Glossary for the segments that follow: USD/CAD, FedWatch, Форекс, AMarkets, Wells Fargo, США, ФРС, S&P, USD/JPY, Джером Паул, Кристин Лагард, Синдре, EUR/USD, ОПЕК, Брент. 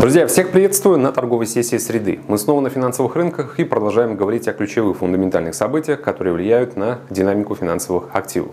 Друзья, всех приветствую на торговой сессии среды. Мы снова на финансовых рынках и продолжаем говорить о ключевых фундаментальных событиях, которые влияют на динамику финансовых активов.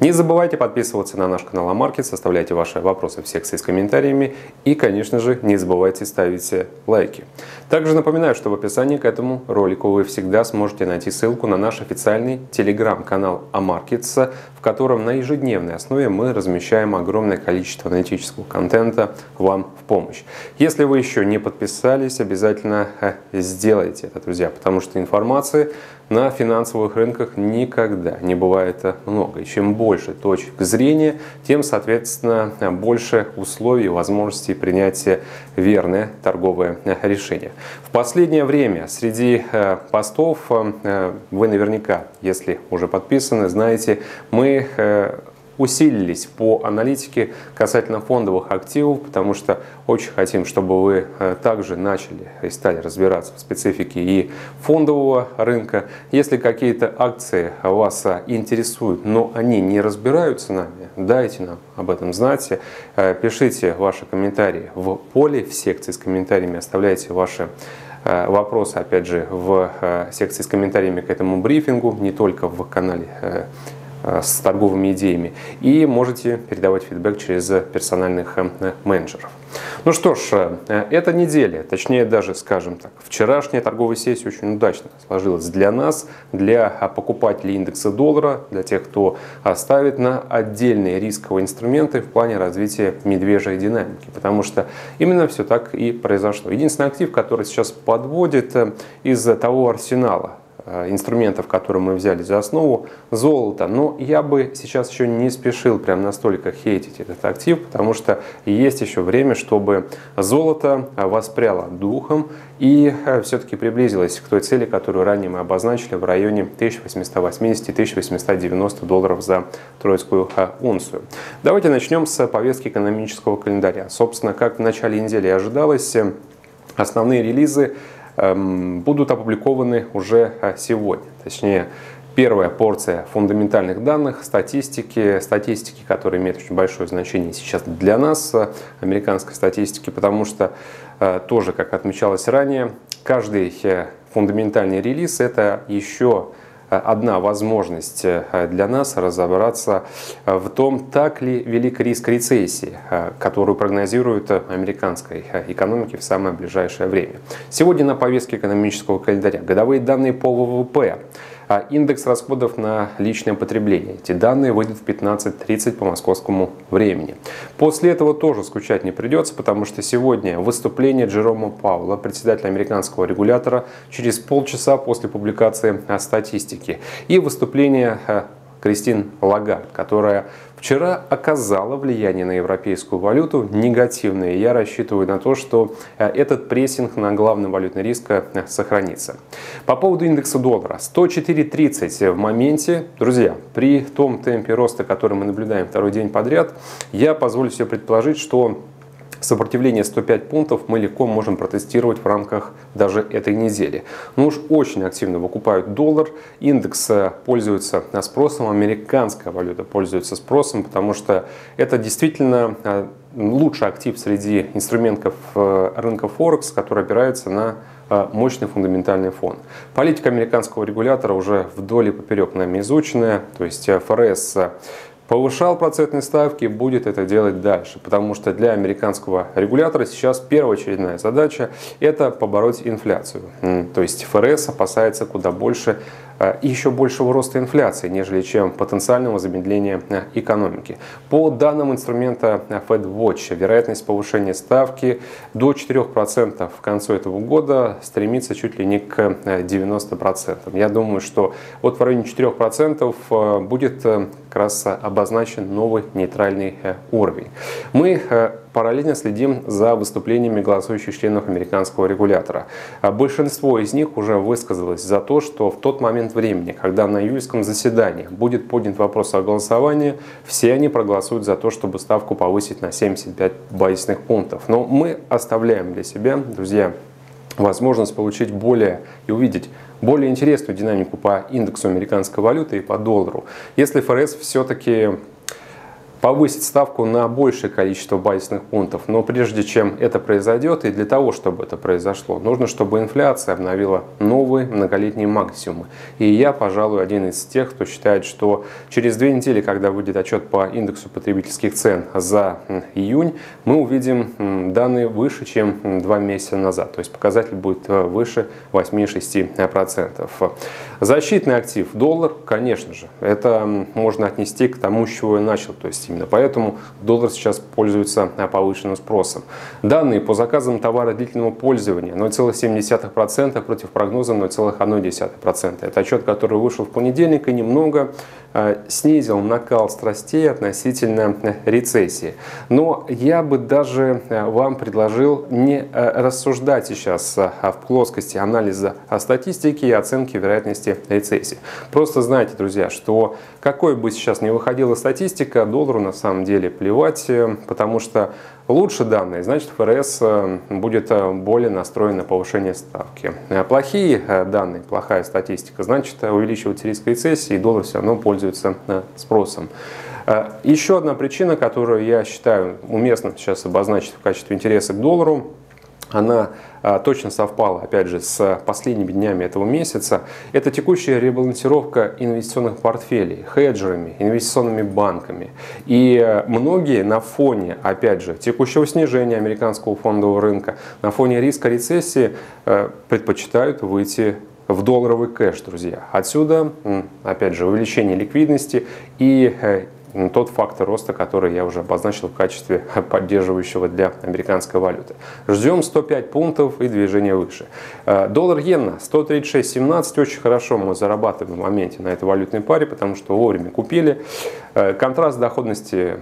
Не забывайте подписываться на наш канал AMarkets, оставляйте ваши вопросы в секции с комментариями и, конечно же, не забывайте ставить лайки. Также напоминаю, что в описании к этому ролику вы всегда сможете найти ссылку на наш официальный телеграм-канал AMarkets, в котором на ежедневной основе мы размещаем огромное количество аналитического контента вам в помощь. Если вы еще не подписались, обязательно сделайте это, друзья, потому что информации на финансовых рынках никогда не бывает много. И чем больше точек зрения, тем, соответственно, больше условий и возможностей принятия верное торговое решение. В последнее время среди постов, вы наверняка, если уже подписаны, знаете, мы усилились по аналитике касательно фондовых активов, потому что очень хотим, чтобы вы также начали и стали разбираться в специфике и фондового рынка. Если какие-то акции вас интересуют, но они не разбираются нами, дайте нам об этом знать, пишите ваши комментарии в поле, в секции с комментариями, оставляйте ваши вопросы, опять же, в секции с комментариями к этому брифингу, не только в канале с торговыми идеями, и можете передавать фидбэк через персональных менеджеров. Ну что ж, эта неделя, точнее даже, скажем так, вчерашняя торговая сессия очень удачно сложилась для нас, для покупателей индекса доллара, для тех, кто ставит на отдельные рисковые инструменты в плане развития медвежьей динамики, потому что именно все так и произошло. Единственный актив, который сейчас подводит из того арсенала инструментов, которые мы взяли за основу, золото. Но я бы сейчас еще не спешил прям настолько хейтить этот актив, потому что есть еще время, чтобы золото воспряло духом и все-таки приблизилось к той цели, которую ранее мы обозначили в районе 1880-1890 долларов за тройскую унцию. Давайте начнем с повестки экономического календаря. Собственно, как в начале недели ожидалось, основные релизы будут опубликованы уже сегодня. Точнее, первая порция фундаментальных данных, статистики, которая имеет очень большое значение сейчас для нас, американской статистики, потому что тоже, как отмечалось ранее, каждый фундаментальный релиз – это еще одна возможность для нас разобраться в том, так ли велик риск рецессии, которую прогнозируют американской экономике в самое ближайшее время. Сегодня на повестке экономического календаря годовые данные по ВВП, индекс расходов на личное потребление. Эти данные выйдут в 15:30 по московскому времени. После этого тоже скучать не придется, потому что сегодня выступление Джерома Паула, председателя американского регулятора, через полчаса после публикации статистики. И выступление Кристин Лагард, которая вчера оказала влияние на европейскую валюту негативное. Я рассчитываю на то, что этот прессинг на главный валютный риск сохранится. По поводу индекса доллара. 104.30 в моменте. Друзья, при том темпе роста, который мы наблюдаем второй день подряд, я позволю себе предположить, что сопротивление 105 пунктов мы легко можем протестировать в рамках даже этой недели. Но уж очень активно выкупают доллар, индекс пользуется спросом, американская валюта пользуется спросом, потому что это действительно лучший актив среди инструментов рынка Форекс, который опирается на мощный фундаментальный фон. Политика американского регулятора уже вдоль и поперек нами изученная, то есть ФРС повышал процентные ставки и будет это делать дальше, потому что для американского регулятора сейчас первоочередная задача – это побороть инфляцию. То есть ФРС опасается куда больше и еще большего роста инфляции, нежели чем потенциального замедления экономики. По данным инструмента FedWatch, вероятность повышения ставки до 4% к концу этого года стремится чуть ли не к 90%. Я думаю, что вот в районе 4% будет как раз обозначен новый нейтральный уровень. Мы параллельно следим за выступлениями голосующих членов американского регулятора. Большинство из них уже высказалось за то, что в тот момент времени, когда на июльском заседании будет поднят вопрос о голосовании, все они проголосуют за то, чтобы ставку повысить на 75 базисных пунктов. Но мы оставляем для себя, друзья, возможность получить увидеть более интересную динамику по индексу американской валюты и по доллару, если ФРС все-таки повысить ставку на большее количество базисных пунктов. Но прежде чем это произойдет, и для того, чтобы это произошло, нужно, чтобы инфляция обновила новые многолетние максимумы. И я, пожалуй, один из тех, кто считает, что через 2 недели, когда выйдет отчет по индексу потребительских цен за июнь, мы увидим данные выше, чем 2 месяца назад. То есть показатель будет выше 8-6%. Защитный актив доллар, конечно же, это можно отнести к тому, с чего я начал. То есть именно поэтому доллар сейчас пользуется повышенным спросом. Данные по заказам товара длительного пользования 0,7% против прогноза 0,1%. Это отчет, который вышел в понедельник и немного снизил накал страстей относительно рецессии. Но я бы даже вам предложил не рассуждать сейчас в плоскости анализа статистики и оценки вероятности рецессии. Просто знайте, друзья, что какой бы сейчас ни выходила статистика, доллару на самом деле плевать, потому что лучше данные, значит, ФРС будет более настроен на повышение ставки. Плохие данные, плохая статистика, значит, увеличивается риск рецессии, и доллар все равно пользуется спросом. Еще одна причина, которую я считаю уместным сейчас обозначить в качестве интереса к доллару, она точно совпала, опять же, с последними днями этого месяца. Это текущая ребалансировка инвестиционных портфелей, хеджерами, инвестиционными банками. И многие на фоне, опять же, текущего снижения американского фондового рынка, на фоне риска рецессии предпочитают выйти в долларовый кэш, друзья. Отсюда, опять же, увеличение ликвидности и тот фактор роста, который я уже обозначил в качестве поддерживающего для американской валюты. Ждем 105 пунктов и движение выше. Доллар-иена 136.17. Очень хорошо мы зарабатываем в моменте на этой валютной паре, потому что вовремя купили. Контраст доходности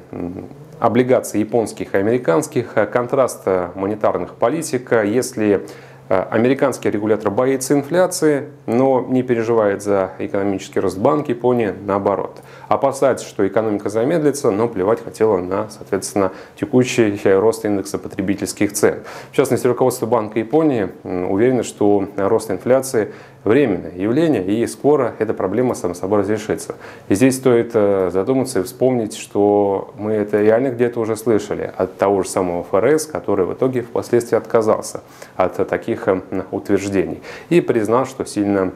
облигаций японских и американских, контраст монетарных политик. Если американский регулятор боится инфляции, но не переживает за экономический рост, Банк Японии наоборот. Опасается, что экономика замедлится, но плевать хотела на, соответственно, текущий рост индекса потребительских цен. В частности, руководство Банка Японии уверено, что рост инфляции временное явление, и скоро эта проблема само собой разрешится. И здесь стоит задуматься и вспомнить, что мы это реально где-то уже слышали от того же самого ФРС, который в итоге впоследствии отказался от таких утверждений и признал, что сильно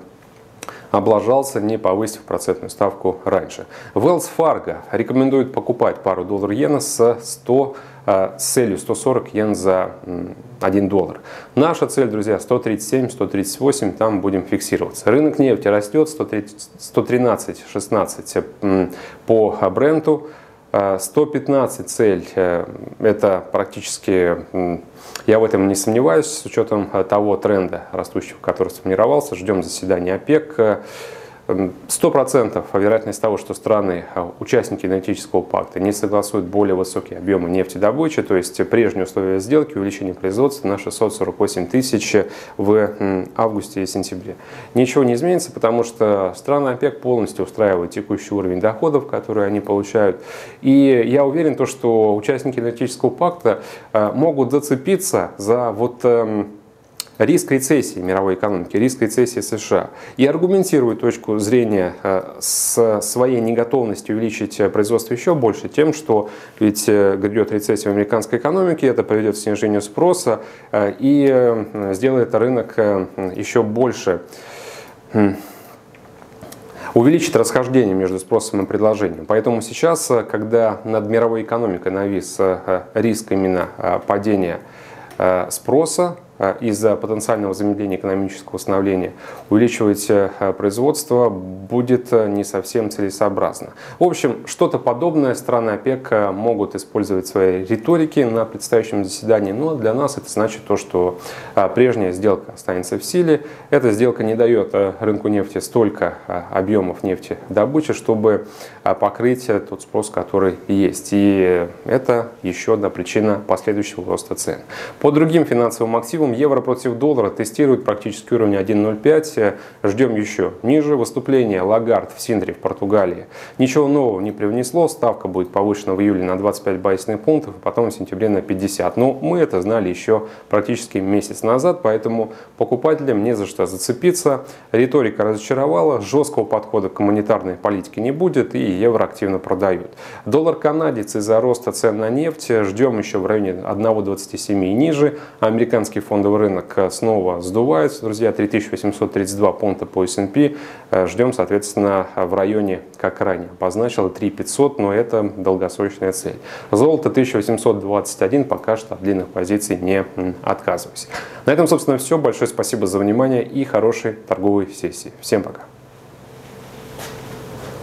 облажался, не повысив процентную ставку раньше. Wells Fargo рекомендует покупать пару доллар-иена с целью 140 йен за $1. Наша цель, друзья, 137, 138, там будем фиксироваться. Рынок нефти растет, 113,16 по Бренту. 115 цель, это практически, я в этом не сомневаюсь, с учетом того тренда растущего, который сформировался. Ждем заседания ОПЕК. 100% вероятность того, что страны, участники энергетического пакта, не согласуют более высокие объемы нефтедобычи, то есть прежние условия сделки, увеличение производства на 648 тысяч в августе и сентябре. Ничего не изменится, потому что страны ОПЕК полностью устраивают текущий уровень доходов, которые они получают. И я уверен, что участники энергетического пакта могут зацепиться за риск рецессии мировой экономики, риск рецессии США. И аргументирует точку зрения с своей неготовностью увеличить производство еще больше тем, что ведь грядет рецессия в американской экономике, это приведет к снижению спроса и сделает рынок еще больше, увеличит расхождение между спросом и предложением. Поэтому сейчас, когда над мировой экономикой навис риск именно падения спроса из-за потенциального замедления экономического восстановления, увеличивать производство будет не совсем целесообразно. В общем, что-то подобное страны ОПЕК могут использовать в своей риторике на предстоящем заседании, но для нас это значит то, что прежняя сделка останется в силе. Эта сделка не дает рынку нефти столько объемов нефтедобычи, чтобы покрыть тот спрос, который есть. И это еще одна причина последующего роста цен. По другим финансовым активам евро против доллара тестирует практически уровень 1.05. Ждем еще ниже. Выступление Лагард в Синдре в Португалии ничего нового не привнесло. Ставка будет повышена в июле на 25 базисных пунктов, а потом в сентябре на 50. Но мы это знали еще практически месяц назад, поэтому покупателям не за что зацепиться. Риторика разочаровала, жесткого подхода к монетарной политике не будет, и евро активно продают. Доллар канадец из-за роста цен на нефть ждем еще в районе 1.27 и ниже. Американский фондовый рынок снова сдувается, друзья, 3832 пункта по S&P. Ждем, соответственно, в районе, как ранее обозначил, 3500, но это долгосрочная цель. Золото 1821, пока что от длинных позиций не отказываюсь. На этом, собственно, все. Большое спасибо за внимание и хорошей торговой сессии. Всем пока!